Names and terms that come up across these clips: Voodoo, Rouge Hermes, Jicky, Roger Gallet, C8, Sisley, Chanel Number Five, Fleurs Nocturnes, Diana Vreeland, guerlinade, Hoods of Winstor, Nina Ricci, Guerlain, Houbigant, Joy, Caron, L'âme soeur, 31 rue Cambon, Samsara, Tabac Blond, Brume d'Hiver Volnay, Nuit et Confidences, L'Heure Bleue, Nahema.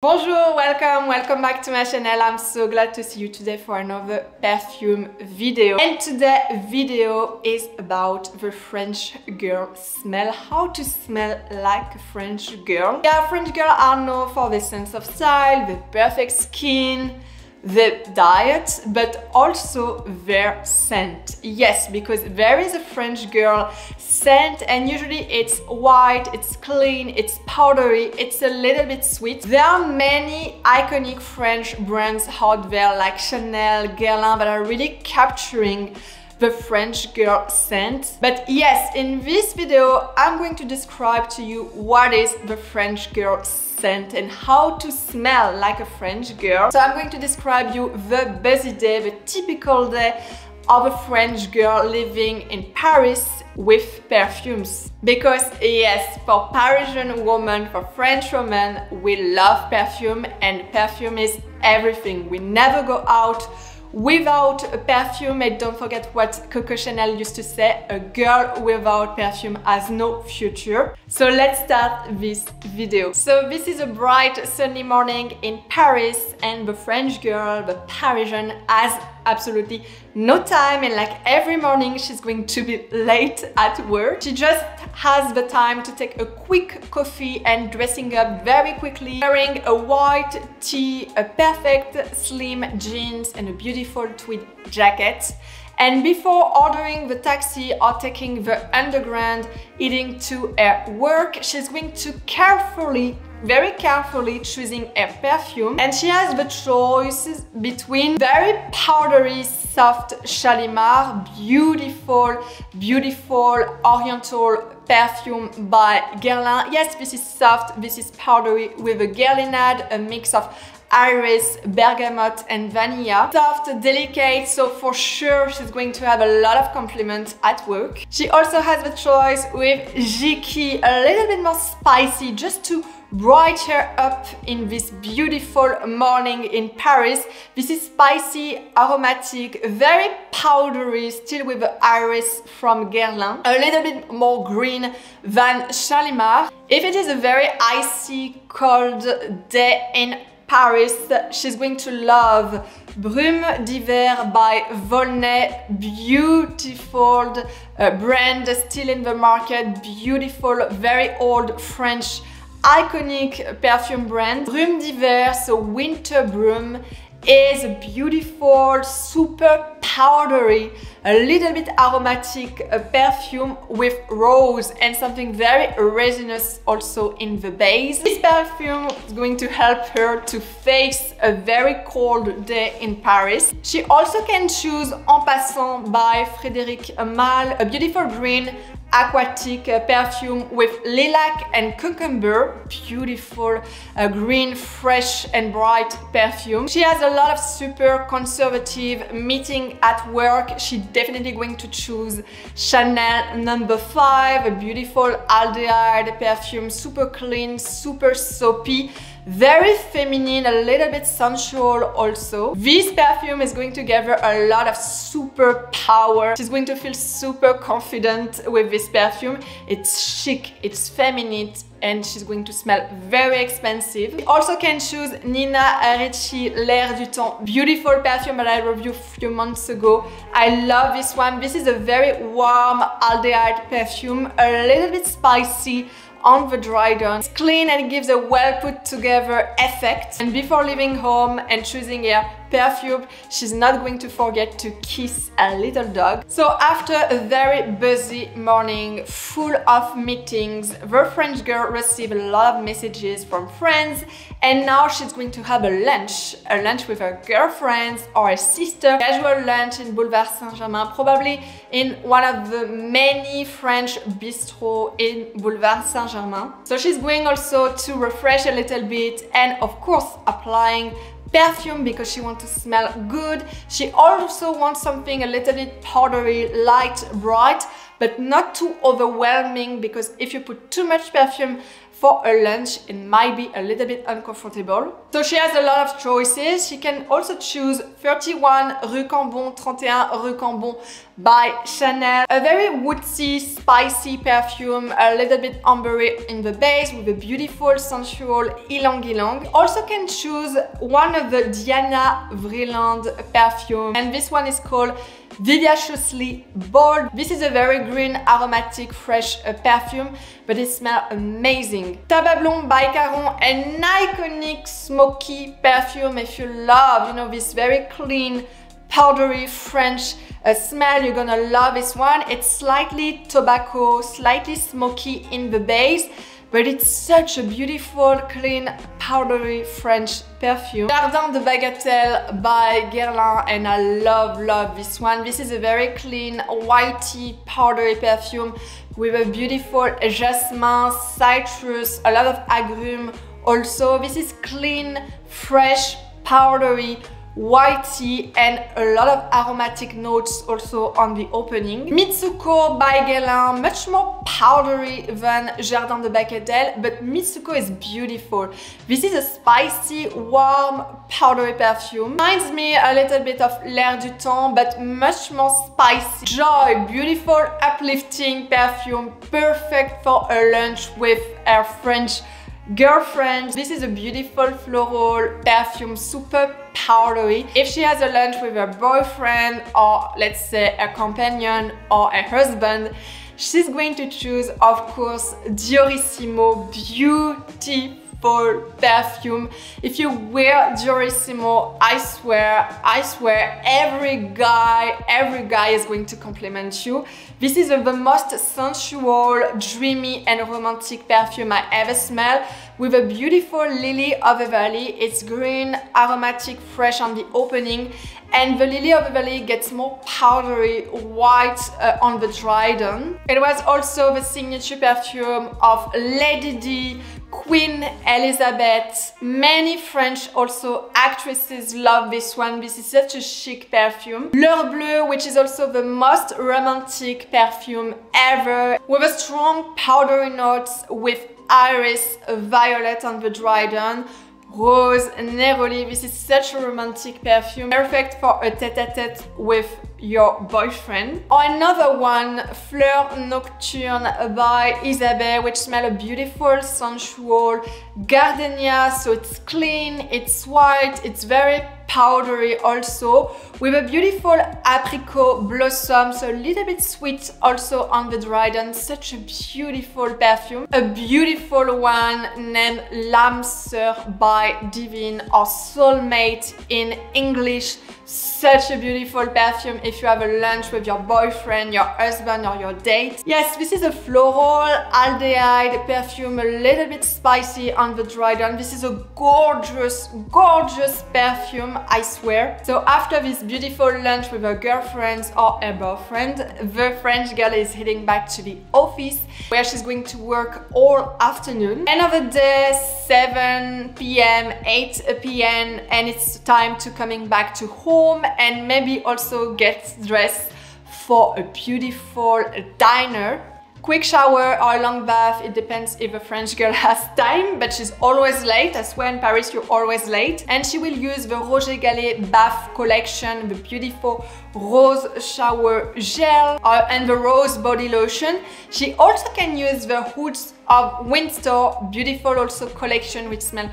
Bonjour, welcome back to my channel. I'm so glad to see you today for another perfume video. And today's video is about the French girl smell, how to smell like a French girl. Yeah, French girls are known for their sense of style, the perfect skin, the diet, but also their scent. Yes, because there is a French girl scent and usually it's white, it's clean, it's powdery, it's a little bit sweet. There are many iconic French brands out there like Chanel, Guerlain, that are really capturing the French girl scent. But yes, in this video, I'm going to describe to you what is the French girl scent and how to smell like a French girl. So I'm going to describe you the busy day, the typical day of a French girl living in Paris with perfumes. Because yes, for Parisian women, for French women, we love perfume and perfume is everything. We never go out without a perfume, and don't forget what Coco Chanel used to say, a girl without perfume has no future. So let's start this video. So this is a bright sunny morning in Paris and the French girl, the Parisian, has absolutely no time, and like every morning she's going to be late at work. She just has the time to take a quick coffee and dressing up very quickly, wearing a white tee, a perfect slim jeans and a beautiful tweed jacket. And before ordering the taxi or taking the underground heading to her work, she's going to very carefully choosing her perfume, and she has the choices between very powdery, soft Shalimar, beautiful oriental perfume by Guerlain. Yes, this is soft, this is powdery with a guerlinade, a mix of iris, bergamot and vanilla. Soft, delicate, so for sure she's going to have a lot of compliments at work. She also has the choice with Jicky, a little bit more spicy, just to bright her up in this beautiful morning in Paris. This is spicy, aromatic, very powdery, still with the iris from Guerlain, a little bit more green than Shalimar. If it is a very icy, cold day in Paris, she's going to love Brume d'Hiver by Volnay, beautiful brand, still in the market, beautiful, very old French iconic perfume brand. Brume d'Hiver, so winter broom, is a beautiful, super powdery, a little bit aromatic perfume with rose and something very resinous also in the base. This perfume is going to help her to face a very cold day in Paris. She also can choose En Passant by Frederic Malle, a beautiful green aquatic perfume with lilac and cucumber, beautiful green, fresh and bright perfume. She has a lot of super conservative meeting at work. She definitely going to choose Chanel No. 5, a beautiful aldehyde perfume, super clean, super soapy, very feminine, a little bit sensual also. This perfume is going to give her a lot of super power. She's going to feel super confident with this perfume. It's chic, it's feminine, and she's going to smell very expensive. You also can choose Nina Ricci L'Air du Temps, beautiful perfume that I reviewed a few months ago. I love this one. This is a very warm aldehyde perfume, a little bit spicy on the dry down. It's clean and it gives a well put together effect. And before leaving home and choosing her perfume, she's not going to forget to kiss a little dog. So after a very busy morning full of meetings, the French girl received a lot of messages from friends, and now she's going to have a lunch with her girlfriends or her sister, casual lunch in Boulevard Saint-Germain, probably in one of the many French bistros in Boulevard Saint-Germain. So she's going also to refresh a little bit and of course applying perfume because she wants to smell good. She also wants something a little bit powdery, light, bright, but not too overwhelming, because if you put too much perfume, for a lunch, it might be a little bit uncomfortable. So she has a lot of choices. She can also choose 31 rue Cambon by Chanel. A very woodsy, spicy perfume, a little bit ambery in the base with a beautiful, sensual ylang-ylang. Also can choose one of the Diana Vreeland perfume, and this one is called Vivaciously Bold. This is a very green, aromatic, fresh perfume, but it smells amazing. Tabac Blond by Caron, an iconic smoky perfume. If you love, you know, this very clean, powdery French smell, you're gonna love this one. It's slightly tobacco, slightly smoky in the base, but it's such a beautiful, clean, powdery French perfume. Jardin de Bagatelle by Guerlain, and I love this one. This is a very clean, whitey, powdery perfume with a beautiful jasmin, citrus, a lot of agrumes also. This is clean, fresh, powdery, whitey, and a lot of aromatic notes also on the opening. Mitsouko by Guerlain, much more powdery than Jardin de Bagatelle, but Mitsouko is beautiful. This is a spicy, warm, powdery perfume. Reminds me a little bit of L'Air du Temps, but much more spicy. Joy, beautiful, uplifting perfume, perfect for a lunch with her French girlfriend. This is a beautiful floral perfume, super powdery. If she has a lunch with her boyfriend, or let's say a companion or a husband, she's going to choose, of course, Diorissimo. Beautiful perfume. If you wear Diorissimo, I swear, every guy is going to compliment you. This is the most sensual, dreamy, and romantic perfume I ever smelled, with a beautiful lily of the valley. It's green, aromatic, fresh on the opening, and the lily of the valley gets more powdery white on the dry down. It was also the signature perfume of Lady Di, Queen Elizabeth. Many French also actresses love this one. This is such a chic perfume. L'Heure Bleue, which is also the most romantic perfume ever, with a strong powdery notes with iris, violet on the dry down, Rose Neroli. This is such a romantic perfume, perfect for a tête-à-tête with your boyfriend. Or another one, Fleurs Nocturnes by Isabel, which smells a beautiful, sensual gardenia. So it's clean, it's white, it's very powdery also, with a beautiful apricot blossom, so a little bit sweet also on the dry down. Such a beautiful perfume. A beautiful one named L'âme soeur by Divine, or soulmate in English. Such a beautiful perfume if you have a lunch with your boyfriend, your husband, or your date. Yes, this is a floral aldehyde perfume, a little bit spicy on the dry down. This is a gorgeous perfume, I swear. So after this beautiful lunch with her girlfriends or her boyfriend, the French girl is heading back to the office, where she's going to work all afternoon. End of the day, 7 p.m., 8 p.m., and it's time to coming back to home, and maybe also get dressed for a beautiful dinner. Quick shower or long bath, it depends if a French girl has time, but she's always late. I swear in Paris you're always late. And she will use the Roger Gallet bath collection, the beautiful rose shower gel, and the rose body lotion. She also can use the Hoods of Winstor, beautiful also collection, which smells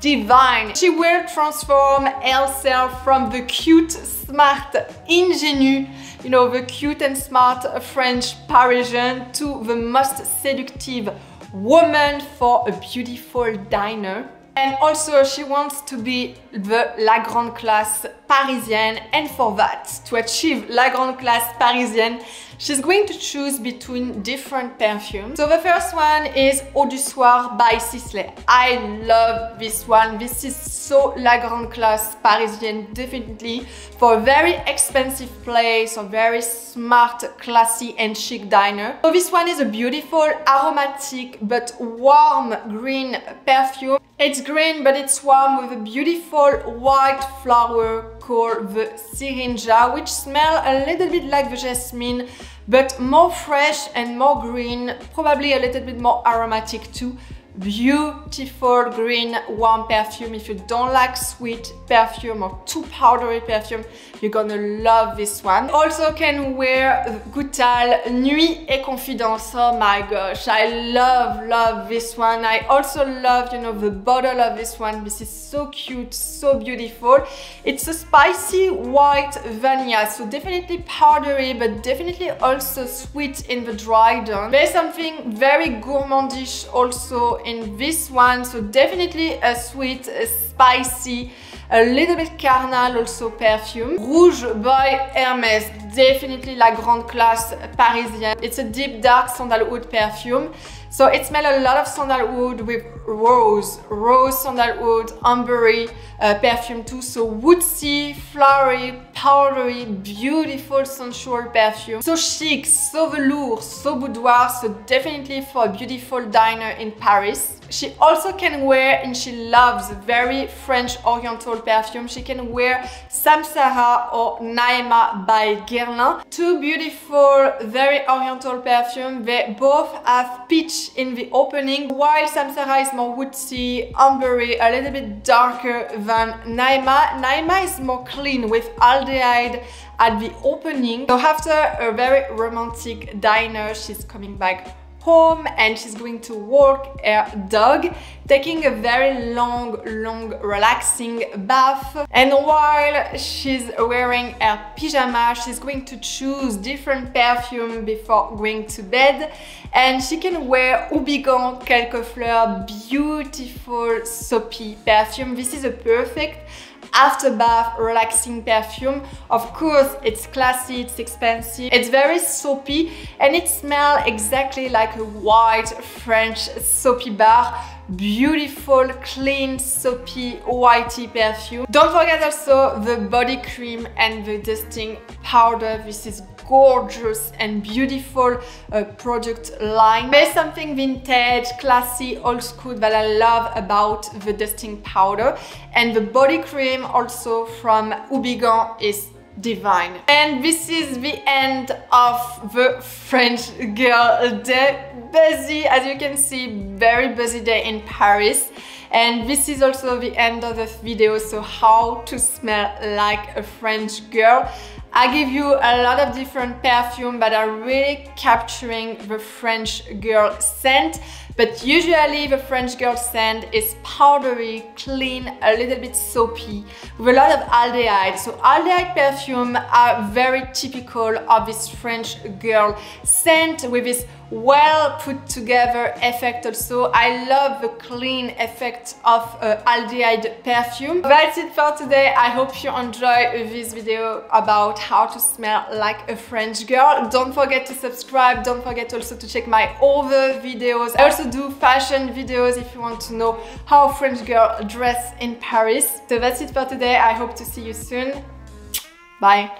divine. She will transform herself from the cute, smart ingenue, you know, the cute and smart French Parisian, to the most seductive woman for a beautiful diner. And also she wants to be the La Grande Classe Parisienne, and for that, to achieve La Grande Classe Parisienne, she's going to choose between different perfumes. So the first one is Eau du Soir by Sisley. I love this one. This is so La Grande Classe Parisienne, definitely, for a very expensive place, or very smart, classy and chic diner. So this one is a beautiful, aromatic, but warm green perfume. It's green, but it's warm, with a beautiful white flower called the syringa, which smells a little bit like the jasmine, but more fresh and more green, probably a little bit more aromatic too. beautiful green warm perfume. If you don't like sweet perfume or too powdery perfume, you're gonna love this one. Also can wear Goutal Nuit et Confidence. Oh my gosh, I love this one. I also love, you know, the bottle of this one. This is so cute, so beautiful. It's a spicy white vanilla, so definitely powdery, but definitely also sweet in the dry down. There's something very gourmandish also in this one, so definitely a sweet, a spicy, a little bit carnal also perfume. Rouge by Hermès, definitely la grande classe parisienne. It's a deep dark sandalwood perfume. So it smells a lot of sandalwood with rose sandalwood, ambery perfume too. So woodsy, flowery, powdery, beautiful, sensual perfume. So chic, so velours, so boudoir, so definitely for a beautiful diner in Paris. She also can wear, and she loves very French oriental perfume, she can wear Samsara or Nahema by Guerlain. Two beautiful, very oriental perfume. They both have peach in the opening, while Samsara is more woodsy, ambery, a little bit darker than Nahema. Nahema is more clean with aldehyde at the opening. So after a very romantic diner, she's coming back home and she's going to walk her dog, taking a very long relaxing bath. And while she's wearing her pyjama, she's going to choose different perfume before going to bed. And she can wear Houbigant Quelques Fleurs, beautiful soapy perfume. This is a perfect after bath relaxing perfume. Of course, it's classy, it's expensive, it's very soapy, and it smells exactly like a white French soapy bar. Beautiful, clean, soapy, whitey perfume. Don't forget also the body cream and the dusting powder. This is gorgeous and beautiful product line. There's something vintage, classy, old school that I love about the dusting powder. And the body cream also from Houbigant is Divine. And this is the end of the French Girl Day. Busy, as you can see, very busy day in Paris. And this is also the end of the video, so how to smell like a French girl. I give you a lot of different perfumes that are really capturing the French girl scent. But usually the French girl scent is powdery, clean, a little bit soapy, with a lot of aldehyde. So aldehyde perfume are very typical of this French girl scent, with this well put together effect also. I love the clean effect of aldehyde perfume. That's it for today. I hope you enjoy this video about how to smell like a French girl. Don't forget to subscribe. Don't forget also to check my other videos. I also do fashion videos if you want to know how French girls dress in Paris. So that's it for today. I hope to see you soon. Bye.